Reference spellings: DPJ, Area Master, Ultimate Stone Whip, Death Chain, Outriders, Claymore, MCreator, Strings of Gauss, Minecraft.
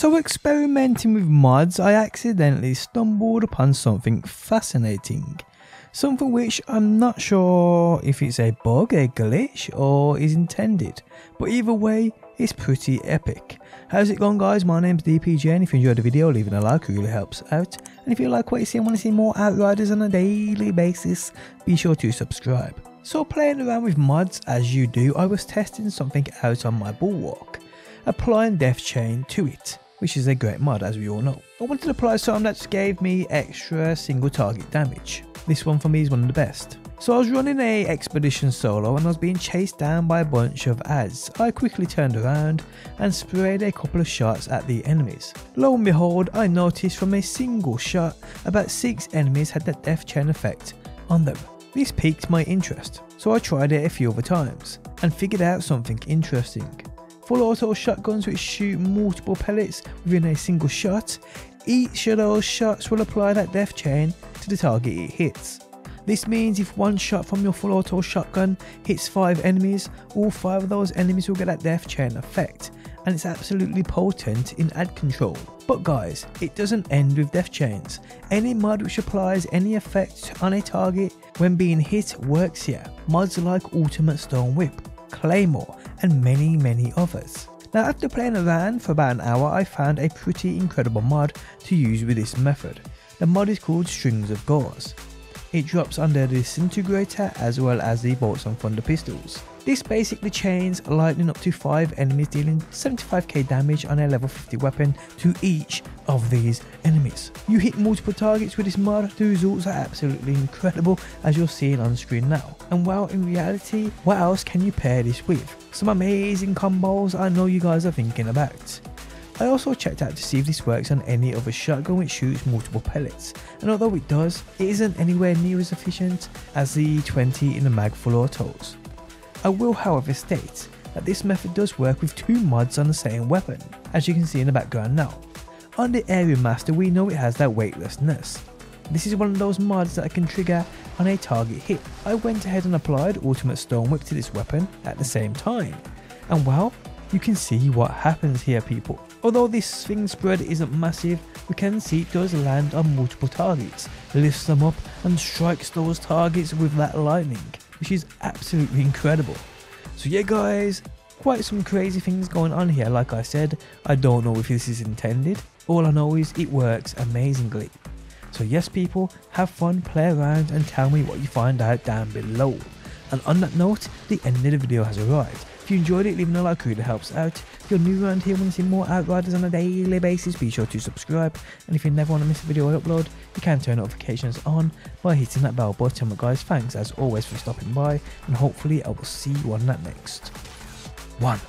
So experimenting with mods, I accidentally stumbled upon something fascinating. Something which I'm not sure if it's a bug, a glitch, or is intended, but either way, it's pretty epic. How's it going, guys? My name's DPJ, and if you enjoyed the video, leaving a like really helps out. And if you like what you see and want to see more Outriders on a daily basis, be sure to subscribe. So playing around with mods as you do, I was testing something out on my bulwark, applying Death Chain to it, which is a great mod as we all know. I wanted to apply something that just gave me extra single target damage. This one for me is one of the best. So I was running a expedition solo and I was being chased down by a bunch of ads. I quickly turned around and sprayed a couple of shots at the enemies. Lo and behold, I noticed from a single shot about 6 enemies had that Death Chain effect on them. This piqued my interest, so I tried it a few other times and figured out something interesting. Full auto shotguns which shoot multiple pellets within a single shot, each of those shots will apply that Death Chain to the target it hits. This means if one shot from your full auto shotgun hits 5 enemies, all 5 of those enemies will get that Death Chain effect, and it's absolutely potent in ad control. But guys, it doesn't end with Death Chains. Any mod which applies any effect on a target when being hit works here. Mods like Ultimate Stone Whip, Claymore, and many others. Now, after playing around for about an hour, I found a pretty incredible mod to use with this method. The mod is called Strings of Gauss. It drops under the disintegrator as well as the bolts and thunder pistols. This basically chains lightning up to 5 enemies, dealing 75k damage on a level 50 weapon to each of these enemies. You hit multiple targets with this mod, the results are absolutely incredible as you're seeing on screen now. And well, in reality, what else can you pair this with? Some amazing combos I know you guys are thinking about. I also checked out to see if this works on any other shotgun which shoots multiple pellets, and although it does, it isn't anywhere near as efficient as the 20 in the mag full autos. I will however state that this method does work with 2 mods on the same weapon, as you can see in the background now. On the Area Master, we know it has that weightlessness. This is one of those mods that I can trigger on a target hit. I went ahead and applied Ultimate Stone Whip to this weapon at the same time, and well, you can see what happens here, people. Although this thing spread isn't massive, we can see it does land on multiple targets, lifts them up and strikes those targets with that lightning, which is absolutely incredible. So yeah guys, quite some crazy things going on here. Like I said, I don't know if this is intended. All I know is it works amazingly. So yes people, have fun, play around and tell me what you find out down below. And on that note, the end of the video has arrived. If you enjoyed it, leaving a like really helps out. If you're new around here and want to see more Outriders on a daily basis, be sure to subscribe. And if you never want to miss a video I upload, you can turn notifications on by hitting that bell button. But guys, thanks as always for stopping by, and hopefully I will see you on that next one.